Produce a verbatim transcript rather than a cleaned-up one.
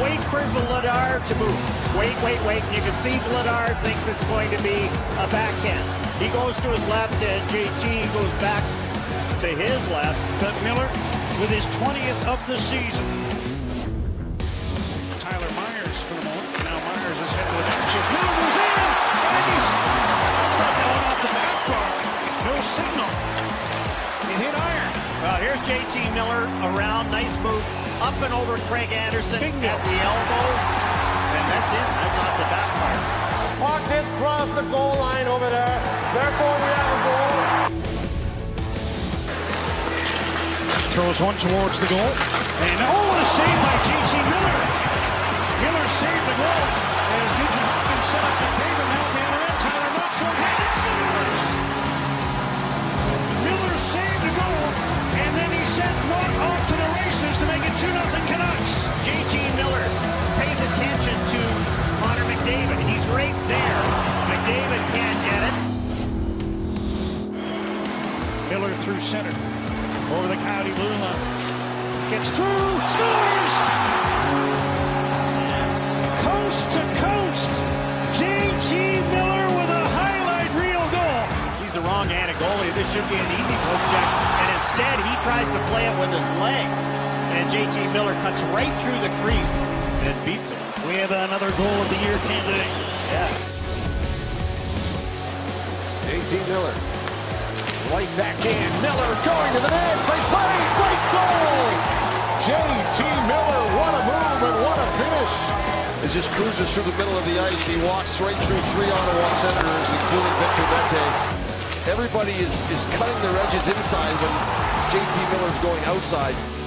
wait for Vladar to move. Wait, wait, wait. You can see Vladar thinks it's going to be a backhand. He goes to his left, and J T goes back to his left. But Miller with his twentieth of the season. Tyler Myers for the moment. Now Myers is hit with anxious. Miller goes in! And he's going off the back bar. No signal. It hit iron. Well, here's J T Miller around. Nice move. Up and over Craig Anderson. Bingo. At the elbow. And that's it. That's off the back bar. Puck hit across the goal line over there. Therefore, we have a goal. Throws one towards the goal. And oh, what a save by J T Miller. Miller saved the goal. As Nugent Hopkins set up the pavement. Now the other end. Tyler Myers short-handed. It's the Millers. Miller saved the goal. And then he sent one off to the races to make it two nothing Canucks. J T Miller pays attention to Connor McDavid. He's right there. McDavid can't get it. Miller through center. Over the Coyote blue line. Gets through. Scores! Coast to coast. J T Miller with a highlight reel goal. He's the wrong handed goalie. This should be an easy poke check. And instead, he tries to play it with his leg. And J T Miller cuts right through the crease and beats him. We have another goal of the year candidate. Yeah. J T Miller. Right back in. Miller going to the net. Great play. Great goal. J T Miller. What a move and what a finish. It just cruises through the middle of the ice. He walks right through three Ottawa Senators, including Victor Mete. Everybody is, is cutting their edges inside when J T Miller's going outside.